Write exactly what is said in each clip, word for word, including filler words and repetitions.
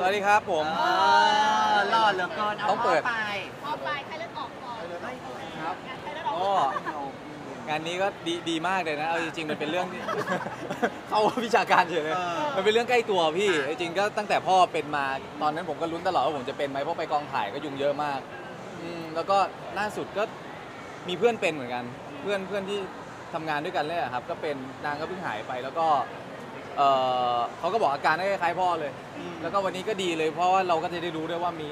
สวัสดีครับผมหล่อเหลือเกินเอาเปิดไปเอาไปใครเลือกออกก่อนครับก็งานนี้ก็ดีดีมากเลยนะเอาจริงๆมันเป็นเรื่องเขาวิชาการเฉยเลยมันเป็นเรื่องใกล้ตัวพี่จริงก็ตั้งแต่พ่อเป็นมาตอนนั้นผมก็ลุ้นตลอดว่าผมจะเป็นไหมเพราะไปกองถ่ายก็ยุ่งเยอะมากแล้วก็ล่าสุดก็มีเพื่อนเป็นเหมือนกันเพื่อนเพื่อนที่ทำงานด้วยกันเลยครับก็เป็นนางก็เพิ่งหายไปแล้วก็เขาก็บอกอาการคล้ายๆพ่อเลยแล้วก็วันนี้ก็ดีเลยเพราะว่าเราก็จะได้รู้ด้วยว่ามี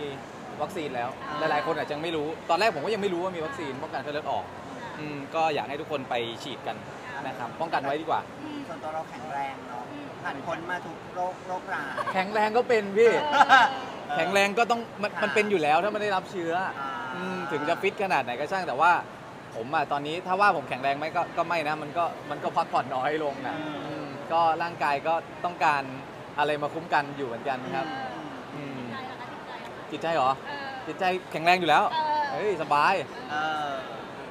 วัคซีนแล้วหลายๆคนอาจจะไม่รู้ตอนแรกผมก็ยังไม่รู้ว่ามีวัคซีนป้องกันไข้เลือดออกก็อยากให้ทุกคนไปฉีดกันนะครับป้องกันไว้ดีกว่าส่วนตัวเราแข็งแรงเนาะผ่านพ้นมาทุกโรคโรคร้ายแข็งแรงก็เป็นพี่แข็งแรงก็ต้องมันเป็นอยู่แล้วถ้าไม่ได้รับเชื้อถึงจะฟิตขนาดไหนก็ช่างแต่ว่าผมอะตอนนี้ถ้าว่าผมแข็งแรงไหมก็ก็ไม่นะมันก็มันก็พักผ่อนน้อยลงนะก็ร่างกายก็ต้องการอะไรมาคุ้มกันอยู่เหมือนกันครับจิตใจเหรอจิตใจแข็งแรงอยู่แล้วเฮ้ยสบาย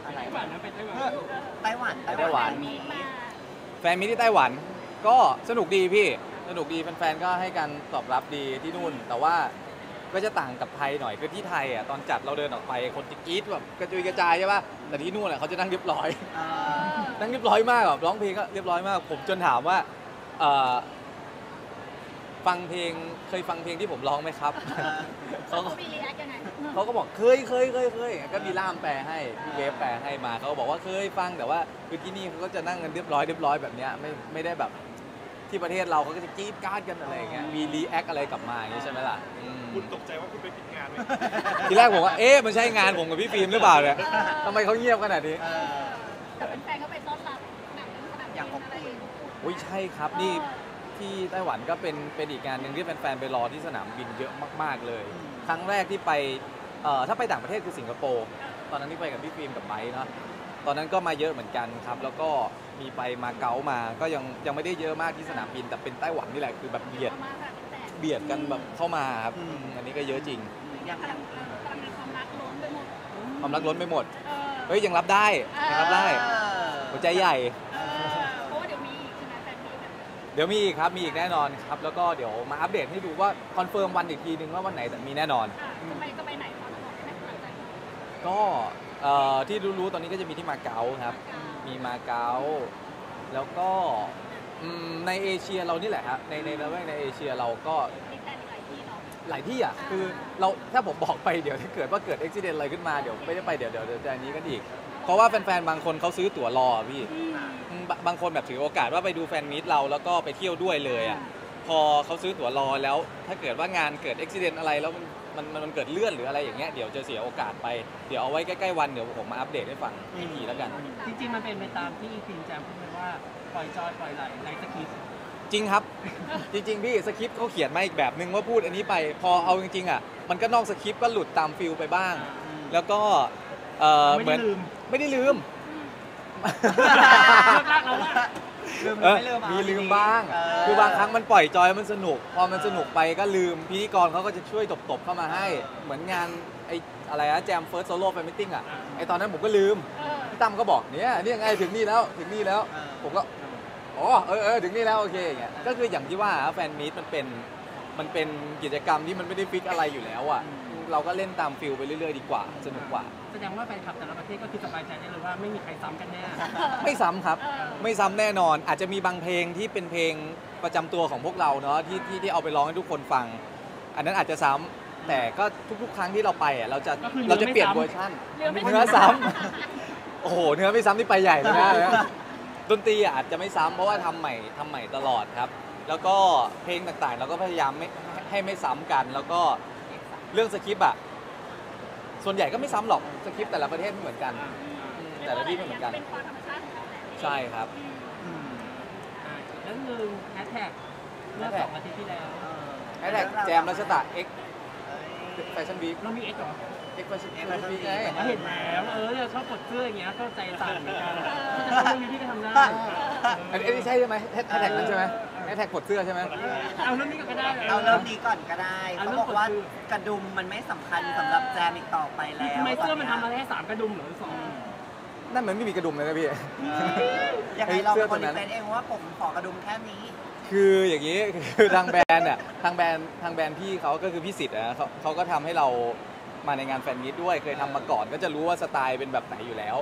ไต้หวันนะเป็นไต้หวันไต้หวันไต้หวันแฟนมิตรที่ไต้หวันก็สนุกดีพี่สนุกดีแฟนๆก็ให้การตอบรับดีที่นู่นแต่ว่าก็จะต่างกับไทยหน่อยคือที่ไทยอ่ะตอนจัดเราเดินออกไปคนจะกรี๊ดแบบกระจุยกระจายใช่ป่ะแต่ที่นู่นอ่ะเขาจะนั่งเรียบร้อยนั่งเรียบร้อยมากแบบร้องเพลงก็เรียบร้อยมากผมจนถามว่าฟังเพลงเคยฟังเพลงที่ผมร้องไหมครับเขาก็มีรีแอคยังไงเขาก็บอกเคยเคยเคยเคยก็มีล่ามแปลให้เวฟแปลให้มาเขาบอกว่าเคยฟังแต่ว่าคือที่นี่เขาก็จะนั่งกันเรียบร้อยเรียบร้อยแบบนี้ไม่ไม่ได้แบบที่ประเทศเราเขาก็จะกรี๊ดกราดกันอะไรอย่างเงี้ยมีรีแอคอะไรกลับมาอย่างนี้ใช่ไหมล่ะคุณตกใจว่าคุณไปผิดงานไหมทีแรกผมว่าเอ๊ะมันใช่งานผมกับพี่ฟิล์มหรือเปล่าเนี่ยทำไมเขาเงียบขนาดนี้แต่เป็นแฟนเขาไปต้อนรับอย่างของคุณโอ้ยใช่ครับนี่ที่ไต้หวันก็เป็นเป็นอีกงานหนึ่งที่แฟนๆไปรอที่สนามบินเยอะมากๆเลยครั้งแรกที่ไปถ้าไปต่างประเทศคือสิงคโปร์ตอนนั้นที่ไปกับพี่ฟิล์มกับไบค์เนาะตอนนั้นก็มาเยอะเหมือนกันครับแล้วก็มีไปมาเก๊ามาก็ยังยังไม่ได้เยอะมากที่สนามบินแต่เป็นไต้หวันนี่แหละคือแบบเบียดเบียดกันแบบเข้ามาครับอันนี้ก็เยอะจริงยังยังความรักล้นไปหมดความรักล้นไปหมดเฮ้ยยังรับได้ยังรับได้หัวใจใหญ่เดี๋ยวมีอีกครับมีอีกแน่นอนครับแล้วก็เดี๋ยวมาอัปเดตให้ดูว่าคอนเฟิร์มวันอีกทีนึงว่าวันไหนแต่มีแน่นอนจะไปจะไปไหนครับก็ที่รู้ๆตอนนี้ก็จะมีที่มาเก๊าครับมีมาเก๊าแล้วก็ในเอเชียเรานี่แหละครับในในระแวกในเอเชียเราก็หลายที่อ่ะคือเราถ้าผมบอกไปเดี๋ยวถ้าเกิดว่าเกิดอุบัติเหตุอะไรขึ้นมาเดี๋ยวไม่ได้ไปเดี๋ยวเดี๋ยวจะอันนี้กันอีกเพราะว่าแฟนๆบางคนเขาซื้อตั๋วรอพี่บางคนแบบถือโอกาสว่าไปดูแฟนมีตเราแล้วก็ไปเที่ยวด้วยเลยอ่ะพอเขาซื้อตั๋วรอแล้วถ้าเกิดว่างานเกิดอุบัติเหตุอะไรแล้วมันมันเกิดเลื่อนหรืออะไรอย่างเงี้ยเดี๋ยวจะเสียโอกาสไปเดี๋ยวเอาไว้ใกล้ๆวันเดี๋ยวผมมาอัปเดตให้ฟังอีกทีแล้วกันจริงๆมันเป็นไปตามที่ฟิล์มแจมพูดเลยว่าปล่อยจอยปล่อยไหลไร้สคริปต์จริงครับจริงๆพี่สคริปต์เขาเขียนมาอีกแบบนึงว่าพูดอันนี้ไปพอเอาจริงๆอ่ะมันก็นอกสคริปต์ก็หลุดตามฟิลไปบ้างแล้วก็เหมือนไม่ได้ลืมมีลืมบ้างคือบางครั้งมันปล่อยจอยมันสนุกพอมันสนุกไปก็ลืมพิธีกรเขาก็จะช่วยตบๆเข้ามาให้เหมือนงานไอ้อะไรนะแจมเฟิร์สโซโล่แฟนมิทติ้งอ่ะไอตอนนั้นผมก็ลืมพี่ตั้มก็บอกเนี่ยนี่ไงถึงนี่แล้วถึงนี่แล้วผมก็อ๋อเออเออถึงนี่แล้วโอเคอย่างเงี้ยก็คืออย่างที่ว่าแฟนมีตมันเป็นมันเป็นกิจกรรมที่มันไม่ได้ฟิกอะไรอยู่แล้วอ่ะเราก็เล่นตามฟิลไปเรื่อยๆดีกว่าสนุกกว่าแสดงว่าแฟนคลับแต่ละประเทศก็คือสบายใจได้เลยว่าไม่มีใครซ้ำกันแน่ไม่ซ้ำครับไม่ซ้ำแน่นอนอาจจะมีบางเพลงที่เป็นเพลงประจำตัวของพวกเราเนาะที่ที่ที่เอาไปร้องให้ทุกคนฟังอันนั้นอาจจะซ้ำแต่ก็ทุกๆครั้งที่เราไปอ่ะเราจะเราจะเปลี่ยนเวอร์ชันเนื้อซ้ำโอ้โหเนื้อไม่ซ้ำที่ไปใหญ่เลยนะดนตรีอาจจะไม่ซ้ำเพราะว่าทำใหม่ทำใหม่ตลอดครับแล้วก็เพลงต่างๆเราก็พยายามไม่ให้ไม่ซ้ำกันแล้วก็เรื่องสคริปต์อะส่วนใหญ่ก็ไม่ซ้ำหรอกสคริปต์แต่ละประเทศไม่เหมือนกันแต่ละที่ไม่เหมือนกันเป็นความธรรมชาติของเราแหละใช่ครับแล้วนึงแฮชแท็กเมื่อสองอาทิตย์ที่แล้วแฮชแท็กแจมรัชตะ X Fashion Week เรามี X หรอ X Fashion Week ไงเห็นแล้วเออชอบกดเสื้ออย่างเงี้ยก็ใจสั่นเหมือนกันถ้าจะทำรีวิวก็ทำได้อันนี้ใช่ไหมแฮชแท็กนั้นใช่ไหมแฮชแท็กกดเสื้อใช่ไหมเอาเริ่มนี้ก่อนก็ได้เอาเริ่มนี้ก่อนก็ได้เขาบอกว่ากระดุมมันไม่สำคัญสำหรับแจมอีกต่อไปแล้วทำไมเสื้อมันทำมาแค่สามกระดุมหรือสองนั่นเหมือนไม่มีกระดุมเลยนะพี่ยังไงเราคนนี้เป็นเองว่าผมขอกระดุมแค่นี้ คืออย่างนี้คือทางแบรนด์เนี่ยทางแบรนด์ทางแบรนด์พี่เขาก็คือพี่สิทธิ์นะเขาเขาก็ทำให้เรามาในงานแฟนมิตด้วยเคยทำมาก่อนก็จะรู้ว่าสไตล์เป็นแบบไหนอยู่แล้ว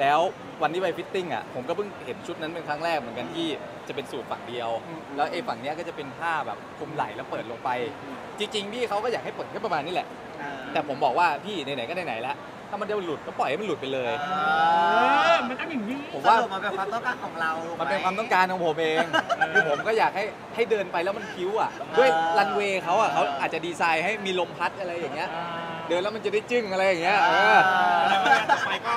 แล้ววันที่ไปฟิตติ้งอ่ะผมก็เพิ่งเห็นชุดนั้นเป็นครั้งแรกเหมือนกันที่จะเป็นสูทฝั่งเดียวแล้วไอ้ฝั่งเนี้ยก็จะเป็นผ้าแบบคลุมไหล่แล้วเปิดลงไปจริงๆพี่เขาก็อยากให้เปิดแค่ประมาณนี้แหละแต่ผมบอกว่าพี่ไหนๆก็ไหนๆแล้วถ้ามันจะหลุดก็ปล่อยให้มันหลุดไปเลยมันต้องอย่างนี้ผมว่ามันเป็นความต้องการของเรามันเป็นความต้องการของผมเองคือผมก็อยากให้ให้เดินไปแล้วมันพิ้วอ่ะด้วยรันเวย์เขาอ่ะเขาอาจจะดีไซน์ให้มีลมพัดอะไรอย่างเงี้ยเดินแล้วมันจะได้จึ้งอะไรอย่างเงี้ยเออแล้วการต่อไปก็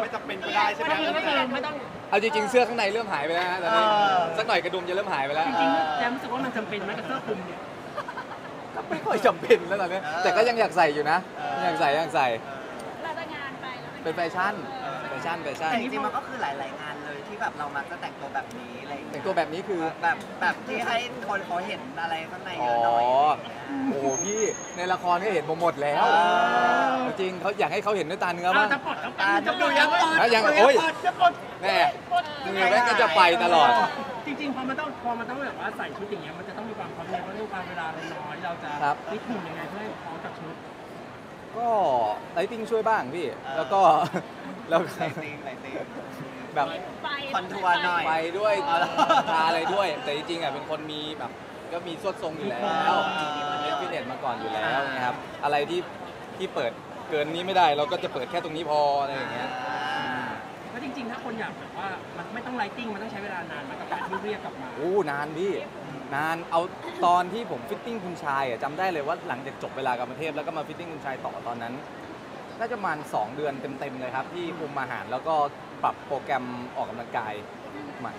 ไม่จำเป็นก็ได้ใช่ไหมไม่ต้องไม่ต้องเอาจริงๆเสื้อข้างในเริ่มหายไปแล้วแต่สักหน่อยกระดุมจะเริ่มหายไปแล้วจริงๆแต่รู้สึกว่ามันจำเป็นไหมกับเสื้อคลุมเนี่ยก็ไม่ค่อยจำเป็นแล้วตอนนี้แต่ก็ยังอยากใส่อยู่นะอยากใส่อยากใส่เป็นแฟชั่นแฟชั่นแฟชั่นจริงๆมันก็คือหลายๆงานเลยที่แบบเรามาจะแต่งตัวแบบนี้อะไรแต่งตัวแบบนี้คือแบบแบบที่ให้คนเขาเห็นอะไรข้างในเยอะหน่อยโอ้โหพี่ในละครก็เห็นผมหมดแล้วจริงเขาอยากให้เขาเห็นด้วยตาเนื้อบ้างจะปลดจะปลดจะปลดยังโอ้ยจะปลดแน่เนื้อแม่ก็จะไปตลอดจริงๆพอมันต้องพอมันต้องแบบว่าใส่ชุดอย่างเงี้ยมันจะต้องมีความพร้อมในเรื่องการเวลาเราน้อยเราจะฟิตหุ่นยังไงเพื่อให้พร้อมกับชุดก็ไลท์ติ้งช่วยบ้างพี่แล้วก็แล้วไลท์ติ้งไลท์ติ้งแบบคอนทัวร์หน่อยไปด้วยทาอะไรด้วยแต่จริงๆอ่ะเป็นคนมีแบบก็มีสวดทรงอยู่แล้วมีฟิตเนสมาก่อนอยู่แล้วนะครับอะไรที่ที่เปิดเกินนี้ไม่ได้เราก็จะเปิดแค่ตรงนี้พออะไรอย่างเงี้ยเพราะจริงๆถ้าคนอยากแบบว่ามันไม่ต้องไลท์ติ้งมันต้องใช้เวลานานมันกับการที่เรียกกลับมาโอ้นานพี่นานเอาตอนที่ผมฟิตติ้งคุณชายจำได้เลยว่าหลังจากจบเวลากรรมเทพแล้วก็มาฟิตติ้งคุณชายต่อตอนนั้นน่าจะประมาณสองเดือนเต็มๆเลยครับที่คุมอาหารแล้วก็ปรับโปรแกรมออกกำลังกายใหม่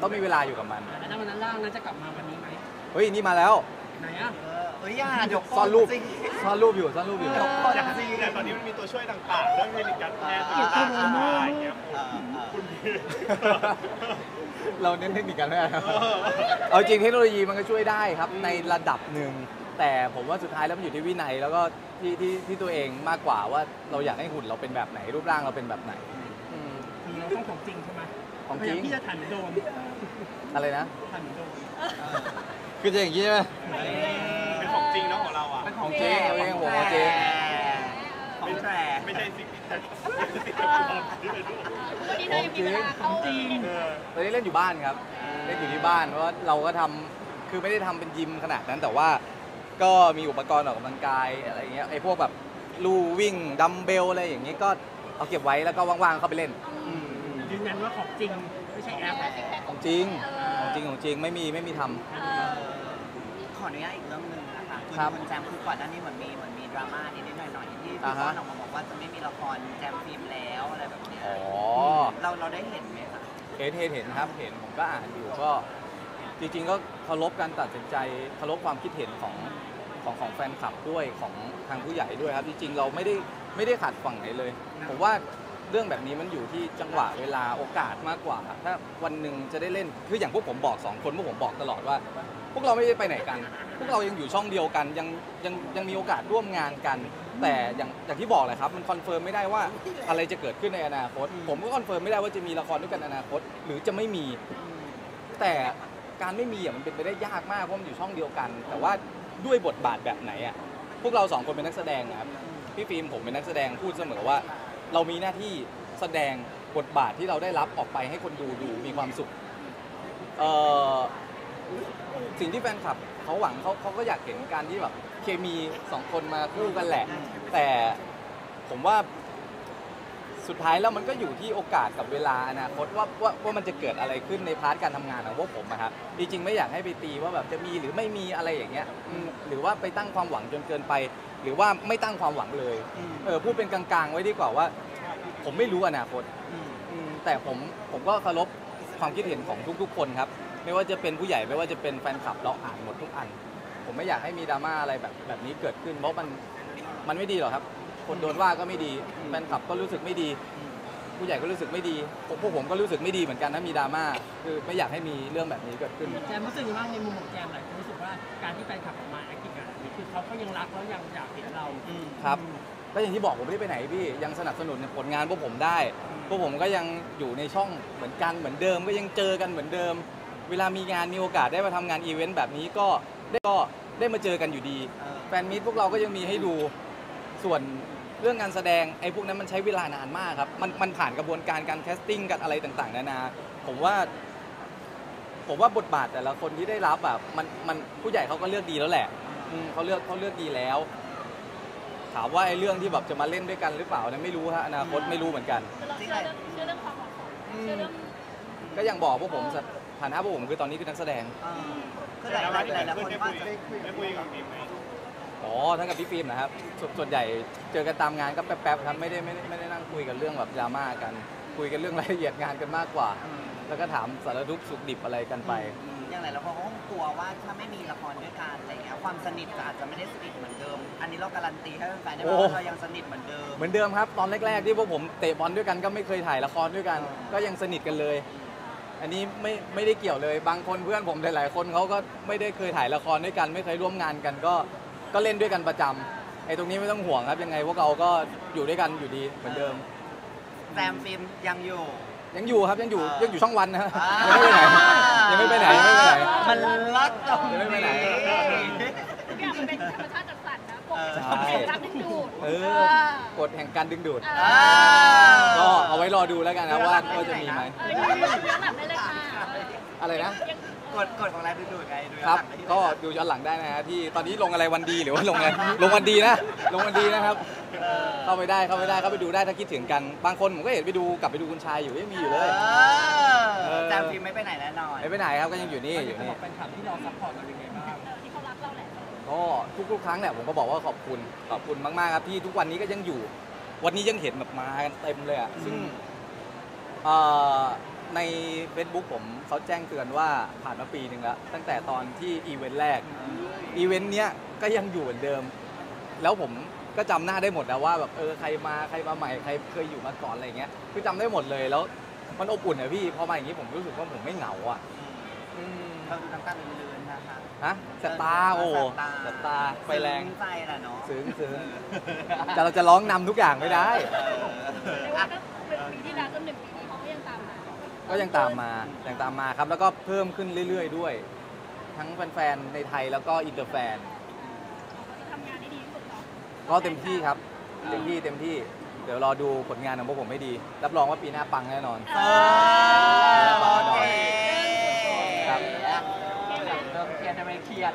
ต้องมีเวลาอยู่กับมันแล้ววันนั้นล่างนั้นจะกลับมาวันนี้ไหมเฮ้ยนี่มาแล้วไหนอ่ะเฮ้ยย่าเดี๋ยวซ่อนรูปซ่อนรูปอยู่ซ่อนรูปอยู่เดี๋ยวก็จะซีแต่ตอนนี้มันมีตัวช่วยต่างๆเรื่องเทคนิคการแพทย์ต่างๆคุณพี่เราเน้นเทคนิคกันแน่ครับเอาจริงเทคโนโลยีมันก็ช่วยได้ครับในระดับหนึ่งแต่ผมว่าสุดท้ายแล้วมันอยู่ที่วินัยแล้วก็ที่ที่ที่ตัวเองมากกว่าว่าเราอยากให้หุ่นเราเป็นแบบไหนรูปร่างเราเป็นแบบไหนคือเราต้องของจริงใช่ไหมของจริงที่จะถันโดนอะไรนะถันโดนคือจะอย่างนี้ใช่ไหมเป็นของจริงเนาะของเราอ่ะเป็นของจริงเราเองหัวจริงไม่ใช่ไม่ใช่สิ่งที่จะของจริงของจริงตอนนี้เล่นอยู่บ้านครับเล่นอยู่ที่บ้านเพราะเราก็ทำคือไม่ได้ทำเป็นยิมขนาดนั้นแต่ว่าก็มีอุปกรณ์ออกกำลังกายอะไรเงี้ยไอ้พวกแบบลู่วิ่งดัมเบลอะไรอย่างเงี้ยก็เอาเก็บไว้แล้วก็ว่างๆเข้าไปเล่นยืนยันว่าของจริงไม่ใช่แอปของจริงของจริงของจริงไม่มีไม่มีทำขออนุญาตอีกเรื่องนึงนะคะคุณแจมคือก่อนหน้านี้เหมือนมีเหมือนมีดราม่านิดๆหน่อยๆที่พี่ป้อนออกมาบอกว่าจะไม่มีละครแจมฟิล์มแล้วอะไรแบบนี้เราเราได้เห็นไหมคะเห็นเห็นครับเห็นผมก็อ่านอยู่ก็จริงๆก็เคารพการตัดสินใจเคารพความคิดเห็นของของของแฟนคลับด้วยของทางผู้ใหญ่ด้วยครับจริงๆเราไม่ได้ไม่ได้ขัดฝั่งไหนเลยผมว่าเรื่องแบบนี้มันอยู่ที่จังหวะเวลาโอกาสมากกว่าถ้าวันหนึ่งจะได้เล่นคืออย่างพวกผมบอกสองคนพวกผมบอกตลอดว่าพวกเราไม่ได้ไปไหนกันพวกเรายังอยู่ช่องเดียวกันยังยังยังมีโอกาสร่วมงานกันแต่อย่างอย่างที่บอกเลยครับมันคอนเฟิร์มไม่ได้ว่าอะไรจะเกิดขึ้นในอนาคตผมก็คอนเฟิร์มไม่ได้ว่าจะมีละครด้วยกันอนาคตหรือจะไม่มีแต่การไม่มีอ่ะมันเป็นไปได้ยากมากเพราะมันอยู่ช่องเดียวกันแต่ว่าด้วยบทบาทแบบไหนอ่ะพวกเราสองคนเป็นนักแสดงนะครับพี่ฟิล์มผมเป็นนักแสดงพูดเสมอว่าเรามีหน้าที่แสดงบทบาทที่เราได้รับออกไปให้คนดูดูมีความสุขสิ่งที่แฟนคลับเขาหวังเขาเขาก็อยากเห็นการที่แบบเคมีสองคนมาคู่กันแหละแต่ผมว่าสุดท้ายแล้วมันก็อยู่ที่โอกาสกับเวลาอนาคตว่าว่าว่ามันจะเกิดอะไรขึ้นในพาร์ทการทำงานของพวกผมนะครับจริงๆไม่อยากให้ไปตีว่าแบบจะมีหรือไม่มีอะไรอย่างเงี้ยหรือว่าไปตั้งความหวังจนเกินไปหรือว่าไม่ตั้งความหวังเลยเออพูดเป็นกลางๆไว้ดีกว่าว่าผมไม่รู้อนาคตแต่ผมผมก็เคารพความคิดเห็นของทุกๆคนครับไม่ว่าจะเป็นผู้ใหญ่ไม่ว่าจะเป็นแฟนคลับเราอ่านหมดทุกอันผมไม่อยากให้มีดราม่าอะไรแบบแบบนี้เกิดขึ้นเพราะมันมันไม่ดีหรอกครับคนโดนว่าก็ไม่ดีแฟนคลับก็รู้สึกไม่ดีผู้ใหญ่ก็รู้สึกไม่ดีพวกผมก็รู้สึกไม่ดีเหมือนกันถ้ามีดราม่าคือไม่อยากให้มีเรื่องแบบนี้เกิดขึ้นแจมรู้สึกว่าในมุมของแจมหลายคนรู้สึกว่าการที่แฟนคลับออกมาแอคทีฟกันคือเขาก็ยังรักแล้วยังอยากเห็นเราครับก็อย่างที่บอกผมไม่ได้ไปไหนพี่ยังสนับสนุนผลงานพวกผมได้พวกผมก็ยังอยู่ในช่องเหมือนกันเหมือนเดิมก็ยังเจอกันเหมือนเดิม เวลามีงานมีโอกาสได้มาทำงานอีเวนต์แบบนี้ก็ได้ก็ได้มาเจอกันอยู่ดีแฟนมิตรพวกเราก็ยังมีให้ดูส่วนเรื่องงานแสดงไอ้พวกนั้นมันใช้เวลานานมากครับมันมันผ่านกระบวนการการแคสติ้งกันอะไรต่างๆนานาผมว่าผมว่าบทบาทแต่ละคนที่ได้รับแบบมันมันผู้ใหญ่เขาก็เลือกดีแล้วแหละเขาเลือกเขาเลือกดีแล้วถามว่าไอ้เรื่องที่แบบจะมาเล่นด้วยกันหรือเปล่าเนี่ยไม่รู้ฮะอนาคตไม่รู้เหมือนกันจริงไหมเชื่อเรื่องความเหมาะสมเชื่อเรื่องก็อย่างบอกพวกผมฐานะพวกผมคือตอนนี้คือนักแสดงก็หลายหลายหลายคนได้คุยกับพี่ฟิล์มอ๋อทั้งกับพี่ฟิล์มนะครับส่วนใหญ่เจอกันตามงานก็แป๊บๆครับไม่ได้ไม่ได้ไม่ได้นั่งคุยกันเรื่องแบบดราม่ากันคุยกันเรื่องรายละเอียดงานกันมากกว่าแล้วก็ถามสารทุกข์สุขดิบอะไรกันไปอย่างไรแล้วเขาก็กลัวว่าถ้าไม่มีละครด้วยกันอะไรเงี้ยความสนิทอาจจะไม่ได้สนิทเหมือนเดิมอันนี้เราการันตีให้แฟนๆได้ว่าเรายังสนิทเหมือนเดิมเหมือนเดิมครับตอนแรกๆที่พวกผมเตะบอลด้วยกันก็ไม่เคยถ่ายละครด้วยกันก็ยังสนิทกันเลยอันนี้ไม่ไม่ได้เกี่ยวเลยบางคนเพื่อนผมหลายๆคนเขาก็ไม่ได้เคยถ่ายละครด้วยกันไม่เคยร่วมงานกันก็ก็เล่นด้วยกันประจำไอ้ตรงนี้ไม่ต้องห่วงครับยังไงพวกเราก็อยู่ด้วยกันอยู่ดีเหมือนเดิมแซมฟิล์มยังอยู่ยังอยู่ครับยังอยู่ยังอยู่ช่องวันนะยังไม่ไปไหนยังไม่ไปไหนมันลัดตรงนี้มันเป็นธรรมชาติจัดสรรนะกฎแห่งการดึงดูดกฎแห่งการดึงดูดก็เอาไว้รอดูแล้วกันนะว่าก็จะมีไหมอะไรนะกฎกฎของรายดึงดูดไงครับก็ดูย้อนหลังได้นะที่ตอนนี้ลงอะไรวันดีหรือว่าลงอะไรลงวันดีนะลงวันดีนะครับเข้าไปได้เข้าไปได้เข้าไปดูได้ถ้าคิดถึงกันบางคนผมก็เห็นไปดูกลับไปดูคุณชายอยู่ยังมีอยู่เลยจามฟิล์มไม่ไปไหนแน่นอนไม่ไปไหนครับก็ยังอยู่นี่อยู่นี่เป็นคำที่เราซัพพอร์ตเราอย่างไรบ้างที่เขารักเราแหละก็ทุกๆครั้งเนี่ยผมก็บอกว่าขอบคุณขอบคุณมากๆครับที่ทุกวันนี้ก็ยังอยู่วันนี้ยังเห็นแบบมากันเต็มเลยอ่ะซึ่งใน เฟซบุ๊ก ผมเขาแจ้งเตือนว่าผ่านมาปีหนึ่งแล้วตั้งแต่ตอนที่อีเวนต์แรกอีเวนต์เนี้ยก็ยังอยู่เหมือนเดิมแล้วผมก็จำหน้าได้หมดแล้วว่าแบบเออใครมาใครมาใหม่ใครเคยอยู่มาก่อนอะไรเงี้ยคือจำได้หมดเลยแล้วมันอบอุ่นนะพี่พอมาอย่างนี้ผมรู้สึกว่าผมไม่เหงาอ่ะเราดูน้ำตาเลื่อนๆนะคะฮะสตาร์โอ้สตาร์ไฟแรงใจละเนาะซึ้งซึ้งแต่เราจะร้องนำทุกอย่างไม่ได้ปีที่แล้วจนหนึ่งปีนี้เขาก็ยังตามมาก็ยังตามมายังตามมาครับแล้วก็เพิ่มขึ้นเรื่อยๆด้วยทั้งแฟนๆในไทยแล้วก็อินเตอร์แฟนก็เต็มที่ครับเต็มที่เต็มที่เดี๋ยวรอดูผลงานของพวกผมให้ดีรับรองว่าปีหน้าปังแน่นอนโอเคครับเริ่มเครียดทำไมเครียด